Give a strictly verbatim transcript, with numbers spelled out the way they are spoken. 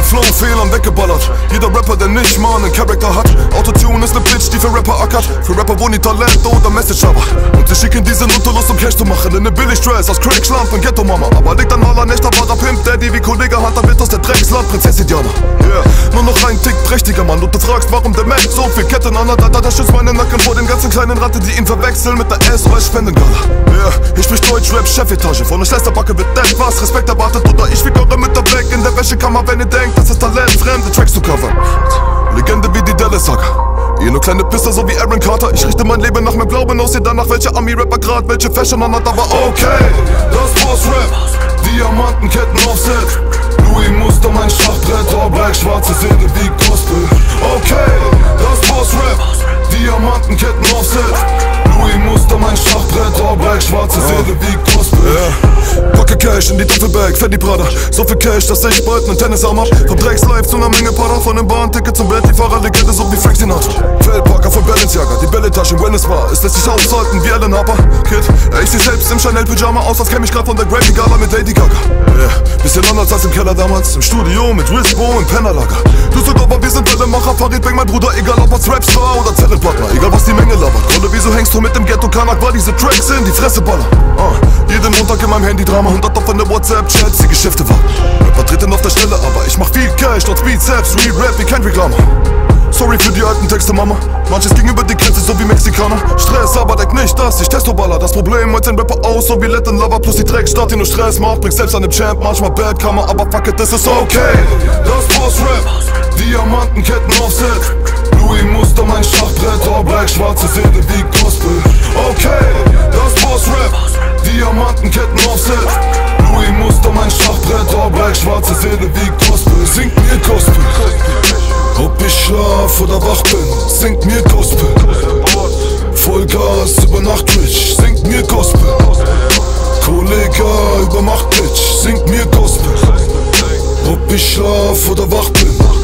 mit Flow und Fehlern weggeballert. Jeder Rapper, der nicht mal einen Charakter hat. Autotune ist ne Bitch, die für Rapper ackert. Für Rapper, wo nie Talent oder Message haben. Und sie schicken diesen Luther los, um Cash zu machen. In ne Billig-Dress aus Crack, Schlamp und Ghetto-Mama. Aber legt dann mal an echter Prada Pimp Daddy wie Kollegah Hunter wird aus der Drecksland Prinzessin Diana. Yeah, nur noch ein Tick prächtiger Mann. Und du fragst, warum der Mensch so viel Ketten anhat. Da, da, da schützt meine Nacken vor den ganzen kleinen Ratten, die ihn verwechseln mit der S O S Spendengala. Yeah, ich sprich Deutsch-Rap, Chefetage. Von der Schleisterbacke wird etwas Respekt erwartet. Oder ich fick eure Mütter weg in der Wäschekammer, wenn ihr denkt, das ist Talent, fremde Tracks zu covern. Legende wie die Dallas Hacker, ihr nur kleine Pisser, so wie Aaron Carter. Ich richte mein Leben nach meinem Glauben aus, ihr danach, welche Ami-Rapper grad, welche Fashion anhat, aber okay. Das war's Rap, Diamantenketten Offset. Louis Muster, mein Schachbrett, all black, schwarze Seele wie Gospel. Okay, das war's Rap, Diamantenketten Offset. Louis Muster, mein Schachbrett, all black, schwarze Seele wie Gospel. Yeah. Packe Cash in die Duffel-Bag, Fendi Prada. So viel Cash, dass ich bald nen Tennisarm hab. Vom Drecks-Life zu ner Menge Para. Von dem Bahnticket zum Bett, die Fahrerlegende so wie Frank Sinatra. Feldparker von Balenciaga, die Bälletaschen Wellness Bar. Es lässt sich aushalten wie Alan Harper, Kid. Ich seh selbst im Chanel-Pyjama aus, als käm ich grad von der Grammy-Gala mit Lady Gaga. Yeah. Bisschen anders als im Keller damals, im Studio mit Rispo und Pennerlager. Du sag aber, wir sind alle Macher, Farid Bang, mein Bruder. Egal ob als Rapstar oder Zellenpartner, egal was die Menge labert. Gründe, wieso hängst du mit dem Ghetto-Kanak, weil diese Tracks in die Fresse ballern. Uh. Jeden Montag in meinem Handy-Drama, hundert auf meine WhatsApp-Chats, die Geschäfte waren. Rapper treten auf der Stelle, aber ich mach viel Cash, trotz Beat-Saps, Re-Rap, wie kein Reklamer. Sorry für die alten Texte, Mama. Manches ging über die Grenze, so wie Mexikaner. Stress, aber denk nicht, dass ich Testoballer. Das Problem heute ein Rapper aus, so wie Latin Lover. Plus die Dreckstadt, die nur Stress macht, bringt selbst an dem Champ. Manchmal Badkammer, aber fuck it, das ist okay. Das war's Rap, Diamantenketten Offset. Louis Muster, mein Schachbrett, all black, schwarze Seele wie Gospel. Okay, das war's Rap, Diamantenketten Offset. Louis Muster, mein Schachbrett, all black, schwarze Seele wie Gospel. Singt mir Gospel. Ob ich schlaf oder wach bin, singt mir Gospel. Vollgas über Nacht, Bitch, singt mir Gospel. Kollegah über Macht, Bitch, singt mir Gospel. Ob ich schlaf oder wach bin.